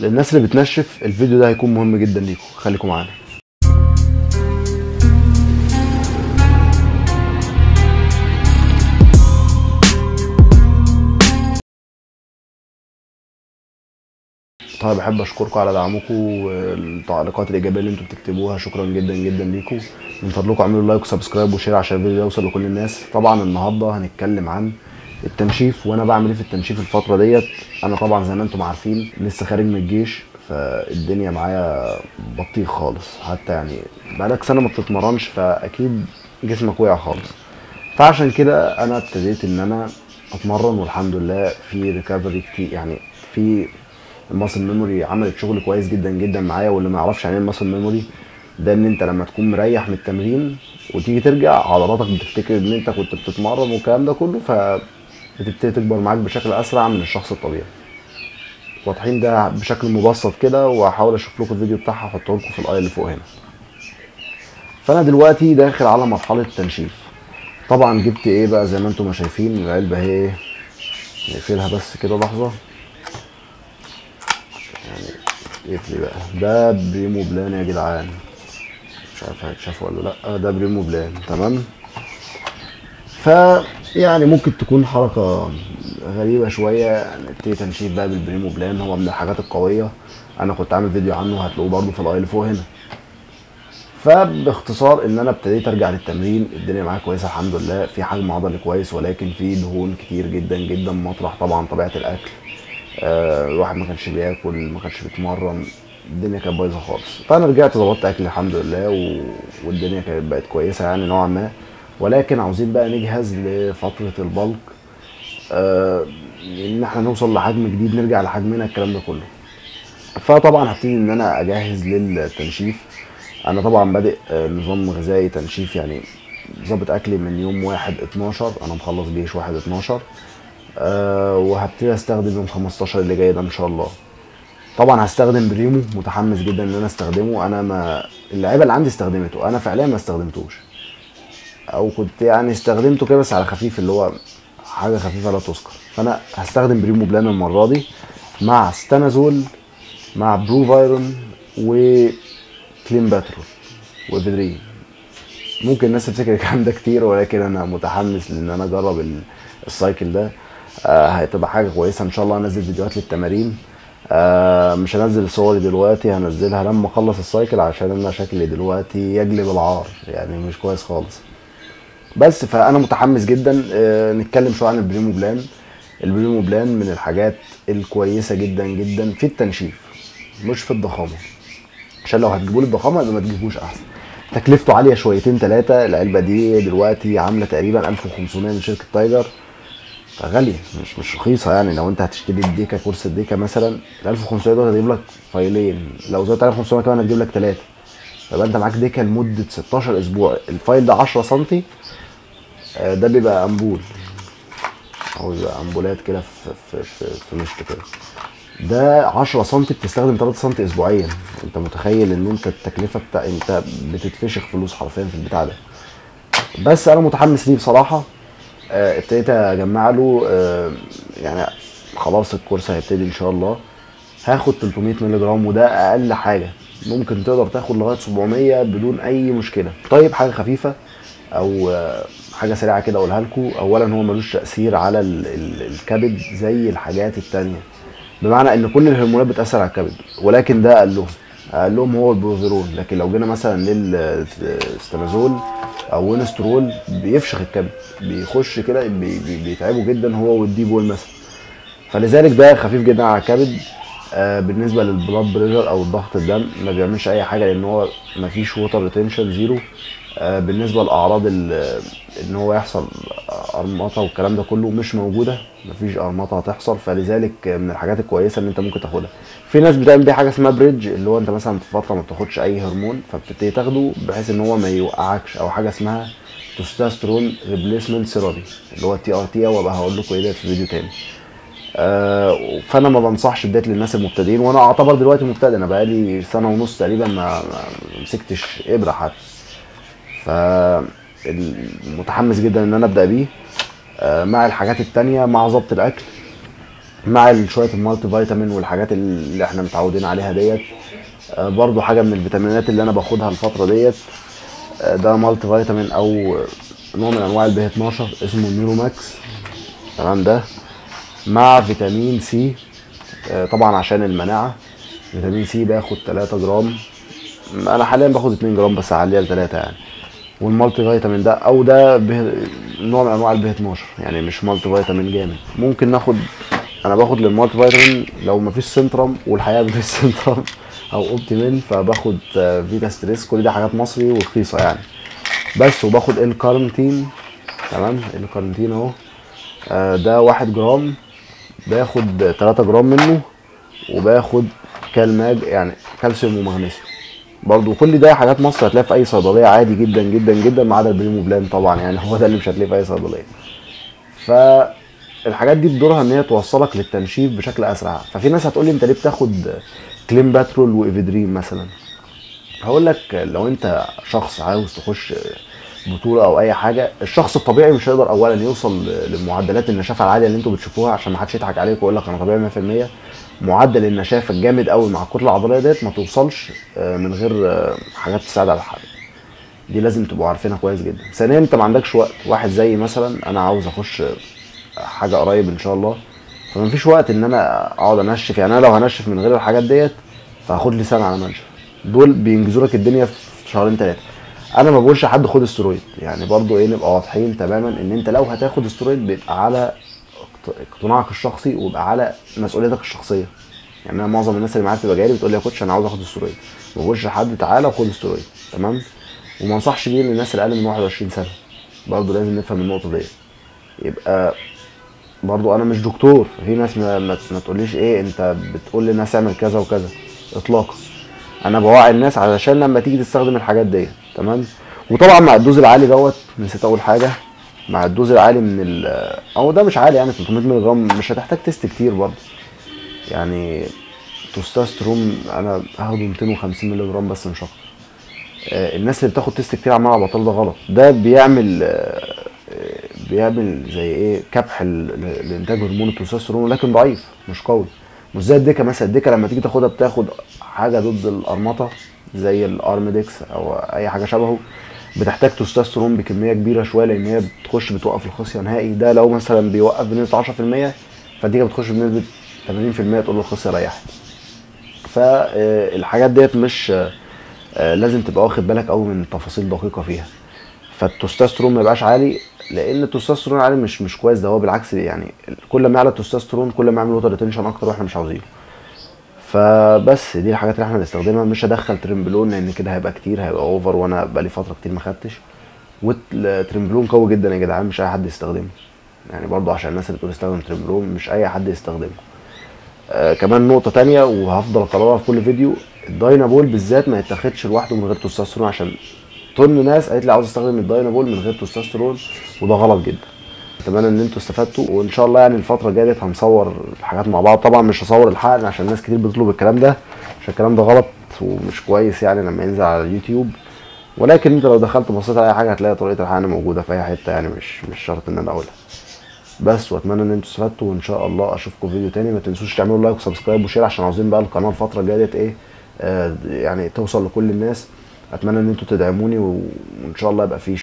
للناس اللي بتنشف الفيديو ده هيكون مهم جدا ليكم، خليكم معانا. طيب بحب اشكركم على دعمكم والتعليقات الايجابيه اللي انتم بتكتبوها، شكرا جدا جدا ليكم. من فضلكم اعملوا لايك وسبسكرايب وشير عشان الفيديو يوصل لكل الناس. طبعا النهارده هنتكلم عن التنشيف وانا بعمل ايه في التنشيف الفتره ديت. انا طبعا زي ما انتم عارفين لسه خارج من الجيش، فالدنيا معايا بطيخ خالص، حتى يعني بقالك سنه ما بتتمرنش فاكيد جسمك وقع خالص. فعشان كده انا ابتديت ان انا اتمرن والحمد لله في ريكفري كتير، يعني في الماسل ميموري عملت شغل كويس جدا جدا معايا. واللي ما يعرفش يعني الماسل ميموري ده، ان انت لما تكون مريح من التمرين وتيجي ترجع عضلاتك بتفتكر ان انت كنت بتتمرن والكلام ده كله، فبتبتدي تكبر معاك بشكل اسرع من الشخص الطبيعي. واضحين ده بشكل مبسط كده، وهحاول اشوف لكم الفيديو بتاعها واحطه لكم في الاي اللي فوق هنا. فانا دلوقتي داخل على مرحله التنشيف. طبعا جبت ايه بقى زي ما انتم شايفين العلبه اهي، نقفلها بس كده لحظه. اقفلي بقى. ده بريموبلان يا جدعان، مش عارف هيتشافوا ولا لا. ده بريموبلان تمام. فا يعني ممكن تكون حركه غريبه شويه نبتدي تنشيف بقى بالبريموبلان، هو من الحاجات القويه. انا كنت عامل فيديو عنه هتلاقوه برده في الاي اللي فوق هنا. فباختصار ان انا ابتديت ارجع للتمرين، الدنيا معايا كويسه الحمد لله، في حجم عضلي كويس ولكن في دهون كتير جدا جدا مطرح طبعا طبيعه الاكل. الواحد ما كانش بياكل، ما كانش بيتمرن، الدنيا كانت بايظه خالص. فانا رجعت ظبطت اكل الحمد لله والدنيا كانت بقت كويسه يعني نوعا ما. ولكن عاوزين بقى نجهز لفتره البلك، ان احنا نوصل لحجم جديد، نرجع لحجمنا الكلام ده كله. فطبعا هبتدي ان انا اجهز للتنشيف. انا طبعا بادئ نظام غذائي تنشيف، يعني ظابط اكلي من يوم 1/12، انا مخلص جيش 1/12، وهبتدي استخدم يوم 15 اللي جاي ده ان شاء الله. طبعا هستخدم بريمو، متحمس جدا ان انا استخدمه. انا ما اللعيبه اللي عندي استخدمته، انا فعليا ما استخدمتوش، او كنت يعني استخدمته كده بس على خفيف، اللي هو حاجه خفيفه لا تذكر. فانا هستخدم بريموبلان المره دي مع ستانازول مع بروفايرون وكلين باترول وفيدرين. ممكن الناس تفتكر الكلام ده كتير، ولكن انا متحمس ان انا اجرب السايكل ده. هتبقى حاجه كويسه ان شاء الله. هنزل فيديوهات للتمارين، مش هنزل صوري دلوقتي، هنزلها لما اخلص السايكل، عشان انا شكلي دلوقتي يجلب العار يعني، مش كويس خالص. بس فانا متحمس جدا. نتكلم شويه عن البريموبلان. البريموبلان من الحاجات الكويسه جدا جدا في التنشيف، مش في الضخامه، عشان لو هتجيبوا لي الضخامه يبقى ما تجيبوش، احسن. تكلفته عاليه شويتين ثلاثه. العلبه دي دلوقتي عامله تقريبا 1500 من شركه تايجر، غالية، مش رخيصة يعني. لو انت هتشتري الديكا، كورس الديكا مثلا، ال 1500 دول هتجيب لك فايلين، لو زودت على 500 كمان هتجيب لك 3، فيبقى انت معاك ديكا لمدة 16 اسبوع. الفايل ده 10 سم، ده بيبقى امبول، عاوز امبولات كده في مشط كده. ده 10 سم بتستخدم 3 سم اسبوعيا، انت متخيل ان انت التكلفة انت بتتفشخ فلوس حرفيا في البتاع ده. بس انا متحمس ليه بصراحة. ابتديت اجمع له، يعني خلاص الكورس هيبتدي ان شاء الله. هاخد 300 مللي جرام، وده اقل حاجه، ممكن تقدر تاخد لغايه 700 بدون اي مشكله. طيب حاجه خفيفه او حاجه سريعه كده اقولها لكم. اولا هو ملوش تاثير على الكبد زي الحاجات الثانيه، بمعنى ان كل الهرمونات بتاثر على الكبد، ولكن ده اقلهم هو البروفيرون. لكن لو جينا مثلا للستانازول او وينسترول بيفشخ الكبد، بيخش كده بيتعبوا جدا هو والديبول مثلا، فلذلك ده خفيف جدا على الكبد. بالنسبه للبلاد بريشر او ضغط الدم ما بيعملش اي حاجه، لان هو ما فيش ووتر ريتنشن، زيرو. بالنسبه لاعراض ان هو يحصل قرمطه والكلام ده كله، مش موجوده، مفيش قرمطه هتحصل. فلذلك من الحاجات الكويسه ان انت ممكن تاخدها. في ناس بتعمل بيه حاجه اسمها بريدج، اللي هو انت مثلا في فتره ما بتاخدش اي هرمون فبتبتدي تاخده بحيث ان هو ما يوقعكش، او حاجه اسمها تستوستيرون ريبليسمنت ثيرابي اللي هو الTRT، وابقى هقول لكم ايه ده في فيديو تاني. فانا ما بنصحش بدايه للناس المبتدئين، وانا اعتبر دلوقتي مبتدئ، انا بقالي سنه ونص تقريبا ما مسكتش ابره حتى. متحمس جدا ان انا ابدا بيه مع الحاجات التانية، مع ظبط الاكل مع شويه المالتي فيتامين والحاجات اللي احنا متعودين عليها ديت. برضو حاجه من الفيتامينات اللي انا باخدها الفتره ديت ده مالتي فيتامين او نوع من انواع البي 12 اسمه نيورو ماكس، تمام، ده مع فيتامين سي طبعا عشان المناعه. فيتامين سي باخد 3 جرام، انا حاليا باخد 2 جرام بس عليها ل 3 يعني. والمالتي فيتامين ده او ده نوع من انواع البي 12 يعني، مش مالتي فيتامين جامد. ممكن ناخد، انا باخد للمالتي فيتامين لو مفيش سنترم، والحقيقه مفيش سنترم او اوبتيمين، فباخد فيتا ستريس. كل دي حاجات مصري ورخيصه يعني بس. وباخد الكارنتين، تمام، الكارنتين اهو، ده 1 جرام باخد 3 جرام منه، وباخد كالماج يعني كالسيوم ومغنيسيوم برضو. كل ده حاجات مصر هتلاقيها في اي صيدليه عادي جدا جدا جدا، ما عدا البريموبلان طبعا يعني، هو ده اللي مش هتلاقيه في اي صيدليه. فالحاجات دي بدورها ان هي توصلك للتنشيف بشكل اسرع. ففي ناس هتقول لي انت ليه بتاخد كلين باترول وايفيدرين مثلا؟ هقول لك لو انت شخص عاوز تخش بطوله او اي حاجه، الشخص الطبيعي مش هيقدر اولا يوصل لمعدلات النشافه العاليه اللي انتوا بتشوفوها، عشان ما حدش يضحك عليك ويقول لك انا طبيعي 100%. معدل النشافه الجامد قوي مع الكتله العضليه ديت ما توصلش من غير حاجات تساعد على الحرق دي، لازم تبقوا عارفينها كويس جدا. ثانيا انت ما عندكش وقت. واحد زي مثلا انا عاوز اخش حاجه قريب ان شاء الله، فما فيش وقت ان انا اقعد انشف يعني. انا لو هنشف من غير الحاجات ديت فهاخد لي سنه على ما انشف. دول بينجزوا لك الدنيا في شهرين ثلاثه. انا ما بقولش حد خد استرويد يعني، برضو ايه، نبقى واضحين تماما ان انت لو هتاخد استرويد بيبقى على اقتناعك الشخصي ويبقى على مسؤوليتك الشخصيه يعني. انا معظم الناس اللي معايا بتبقى جايه لي بتقول لي يا كوتش انا عاوز اخد استرويد، ما بقولش لحد تعالى وخد استرويد، تمام، وما انصحش بيه للناس اللي اقل من 21 سنه برضو، لازم نفهم النقطه ديت. يبقى برضو انا مش دكتور، في ناس ما تقوليش ايه انت بتقول للناس اعمل كذا وكذا اطلاقا. انا بوعي الناس علشان لما تيجي تستخدم الحاجات ديت، تمام. وطبعا مع الدوز العالي دوت نسيت اول حاجه، مع الدوز العالي من او ده مش عالي يعني 300 مللي جرام، مش هتحتاج تيست كتير برضه يعني. تستوستيرون انا هاخده 250 مللي جرام بس مش اكتر. الناس اللي بتاخد تيست كتير عماله على بطال ده غلط، ده بيعمل زي ايه، كبح لانتاج هرمون التستوستيرون، لكن ضعيف مش قوي، مش زي الديكا مثلا. الديكا لما تيجي تاخدها بتاخد حاجه ضد القرمطه زي الارميدكس او اي حاجه شبهه، بتحتاج تستوستيرون بكميه كبيره شويه لان هي بتخش بتوقف الخصيه نهائي. ده لو مثلا بيوقف بنسبه 10% فالديكا بتخش بنسبه 80% تقول له الخصيه ريحت. فالحاجات ديت مش لازم تبقى واخد بالك قوي من تفاصيل دقيقه فيها. فالتستوستيرون ما يبقاش عالي، لان التستوستيرون عالي مش كويس، ده هو بالعكس يعني، كل ما يعلى التستوستيرون كل ما يعمل ووتر ريتنشن اكتر واحنا مش عاوزينه. فبس دي الحاجات اللي احنا بنستخدمها. مش هدخل تريمبلون لان كده هيبقى كتير، هيبقى اوفر، وانا بقالي فتره كتير ما خدتش. والتريمبلون قوي جدا يا جدعان، مش اي حد يستخدمه يعني، برضو عشان الناس اللي بتقول استخدم تريمبلون مش اي حد يستخدمه. كمان نقطه ثانيه وهفضل اكررها في كل فيديو، الداينابول بالذات ما يتاخدش لوحده من غير تستوستيرون، عشان طن ناس قالت لي عاوز استخدم الداينابول من غير تستوستيرون وده غلط جدا. اتمنى ان انتوا استفدتوا، وان شاء الله يعني الفتره الجايه ديت هنصور الحاجات مع بعض. طبعا مش هصور الحقن عشان ناس كتير بتطلب الكلام ده، عشان الكلام ده غلط ومش كويس يعني لما ينزل على اليوتيوب. ولكن انت لو دخلت بصيت على اي حاجه هتلاقي طريقه الحقن موجوده في اي حته يعني، مش شرط ان انا اقولها بس. واتمنى ان انتوا استفدتوا، وان شاء الله اشوفكم في فيديو تاني. ما تنسوش تعملوا لايك وسبسكرايب وشير، عشان عاوزين بقى القناه الفتره الجايه ديت ايه يعني توصل لكل الناس. اتمنى ان انتوا تدعموني، وان شاء الله يبقى في